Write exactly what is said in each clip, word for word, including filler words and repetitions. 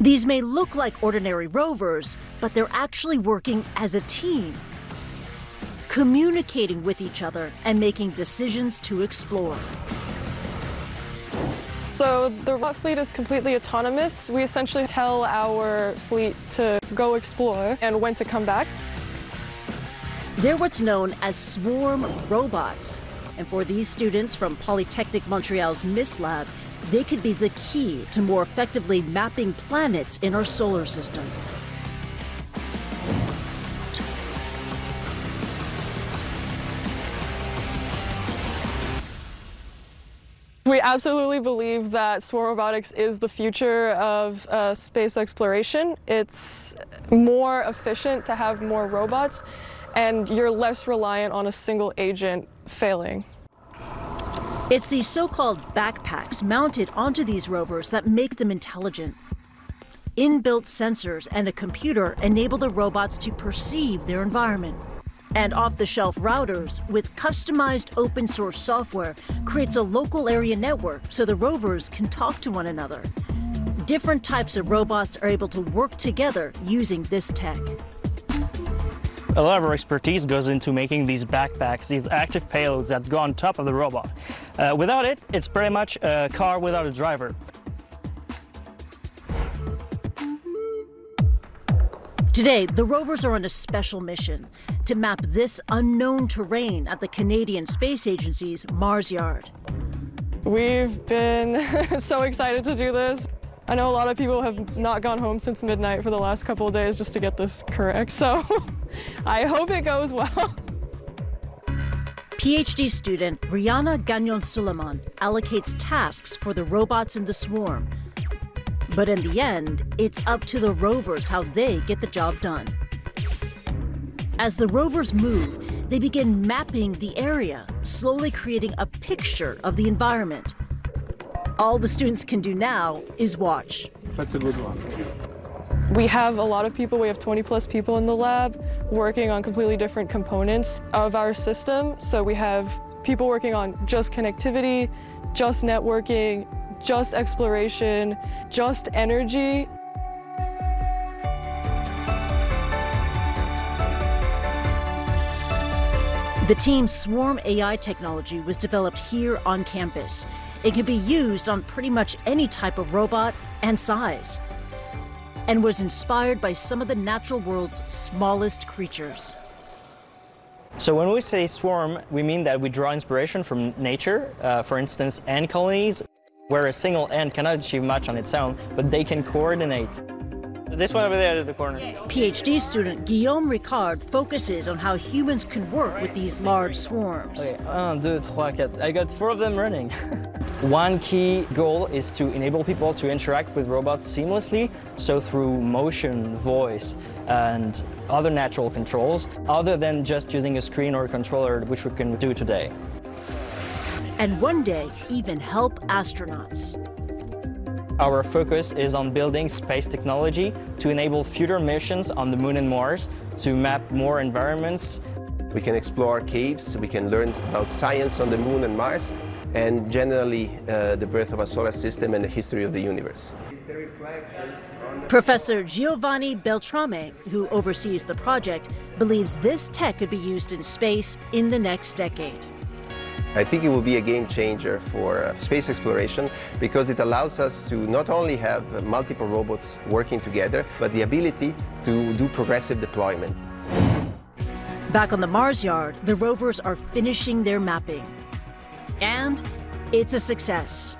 These may look like ordinary rovers, but they're actually working as a team, communicating with each other and making decisions to explore. So the robot fleet is completely autonomous. We essentially tell our fleet to go explore and when to come back. They're what's known as swarm robots. And for these students from Polytechnic Montreal's MIST Lab, they could be the key to more effectively mapping planets in our solar system. We absolutely believe that swarm robotics is the future of uh, space exploration. It's more efficient to have more robots, and you're less reliant on a single agent failing. It's these so-called backpacks mounted onto these rovers that make them intelligent. Inbuilt sensors and a computer enable the robots to perceive their environment. And off-the-shelf routers with customized open-source software creates a local area network so the rovers can talk to one another. Different types of robots are able to work together using this tech. A lot of our expertise goes into making these backpacks, these active payloads that go on top of the robot. Uh, without it, it's pretty much a car without a driver. Today, the rovers are on a special mission to map this unknown terrain at the Canadian Space Agency's Mars Yard. We've been so excited to do this. I know a lot of people have not gone home since midnight for the last couple of days just to get this correct, so I hope it goes well. PhD student Rihanna Gagnon-Suleiman allocates tasks for the robots in the swarm. But in the end, it's up to the rovers how they get the job done. As the rovers move, they begin mapping the area, slowly creating a picture of the environment. All the students can do now is watch. That's a good one. We have a lot of people, we have twenty plus people in the lab working on completely different components of our system. So we have people working on just connectivity, just networking, just exploration, just energy. The team's Swarm A I technology was developed here on campus. It can be used on pretty much any type of robot and size, and was inspired by some of the natural world's smallest creatures. So when we say swarm, we mean that we draw inspiration from nature, uh, for instance, ant colonies, where a single ant cannot achieve much on its own, but they can coordinate. This one over there at the corner. PhD student Guillaume Ricard focuses on how humans can work with these large swarms. Okay, one, two, three, four. I got four of them running. One key goal is to enable people to interact with robots seamlessly, so through motion, voice, and other natural controls, other than just using a screen or a controller, which we can do today. And one day, even help astronauts. Our focus is on building space technology to enable future missions on the Moon and Mars, to map more environments. We can explore caves, we can learn about science on the Moon and Mars, and generally uh, the birth of our solar system and the history of the universe. Professor Giovanni Beltrame, who oversees the project, believes this tech could be used in space in the next decade. I think it will be a game changer for uh, space exploration because it allows us to not only have uh, multiple robots working together, but the ability to do progressive deployment. Back on the Mars Yard, the rovers are finishing their mapping. And it's a success.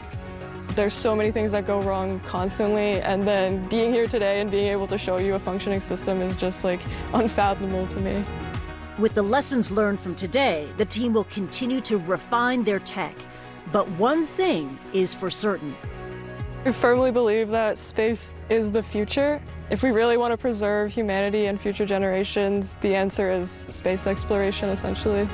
There's so many things that go wrong constantly, and then being here today and being able to show you a functioning system is just like unfathomable to me. With the lessons learned from today, the team will continue to refine their tech. But one thing is for certain. I firmly believe that space is the future. If we really want to preserve humanity and future generations, the answer is space exploration, essentially.